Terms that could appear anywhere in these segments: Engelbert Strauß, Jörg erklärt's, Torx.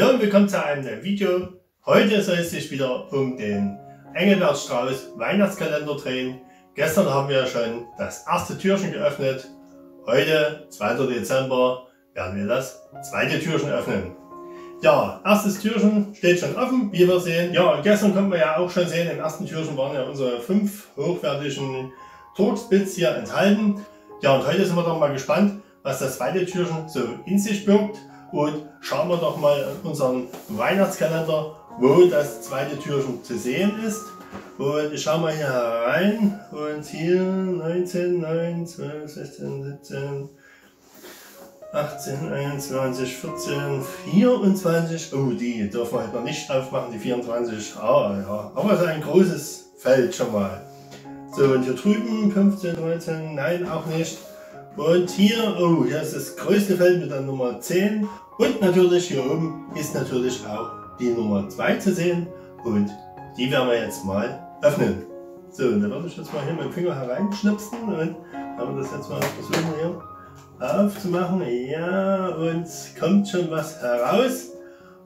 Hallo und willkommen zu einem neuen Video. Heute soll es sich wieder um den Engelbert Strauß Weihnachtskalender drehen. Gestern haben wir schon das erste Türchen geöffnet. Heute, 2. Dezember, werden wir das zweite Türchen öffnen. Ja, erstes Türchen steht schon offen, wie wir sehen. Ja, und gestern konnten wir ja auch schon sehen, im ersten Türchen waren ja unsere 5 hochwertigen Torx-Bits hier enthalten. Ja, und heute sind wir doch mal gespannt, was das zweite Türchen so in sich birgt. Und schauen wir doch mal in unseren Weihnachtskalender, wo das zweite Türchen zu sehen ist. Und ich schaue mal hier rein. Und hier 19, 9, 12, 16, 17, 18, 21, 14, 24. Oh, die dürfen wir halt noch nicht aufmachen, die 24. Ah ja, aber es ist ein großes Feld schon mal. So, und hier drüben 15, 19, nein, auch nicht. Und hier, oh, hier ist das größte Feld mit der Nummer 10. Und natürlich hier oben ist natürlich auch die Nummer 2 zu sehen. Und die werden wir jetzt mal öffnen. So, und dann werde ich jetzt mal hier mit dem Finger hereinschnipsen. Und haben wir das jetzt mal versuchen hier aufzumachen. Ja, und kommt schon was heraus.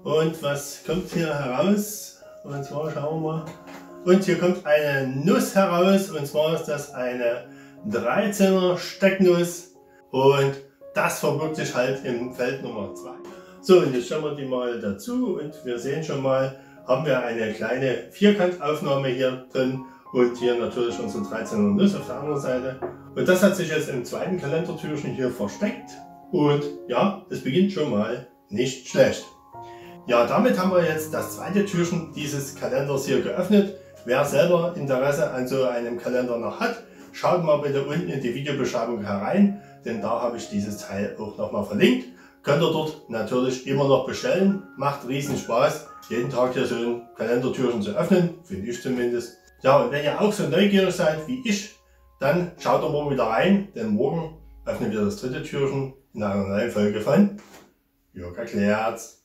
Und was kommt hier heraus? Und zwar schauen wir mal. Und hier kommt eine Nuss heraus. Und zwar ist das eine 13er Stecknuss, und das verbirgt sich halt im Feld Nummer 2. So, und jetzt stellen wir die mal dazu und wir sehen schon mal, haben wir eine kleine Vierkantaufnahme hier drin und hier natürlich unsere 13er Nuss auf der anderen Seite. Und das hat sich jetzt im zweiten Kalendertürchen hier versteckt und ja, es beginnt schon mal nicht schlecht. Ja, damit haben wir jetzt das zweite Türchen dieses Kalenders hier geöffnet. Wer selber Interesse an so einem Kalender noch hat, schaut mal bitte unten in die Videobeschreibung herein, denn da habe ich dieses Teil auch nochmal verlinkt. Könnt ihr dort natürlich immer noch bestellen. Macht riesen Spaß, jeden Tag hier so ein Kalendertürchen zu öffnen, finde ich zumindest. Ja, und wenn ihr auch so neugierig seid wie ich, dann schaut doch morgen wieder rein, denn morgen öffnen wir das dritte Türchen in einer neuen Folge von Jörg erklärt's.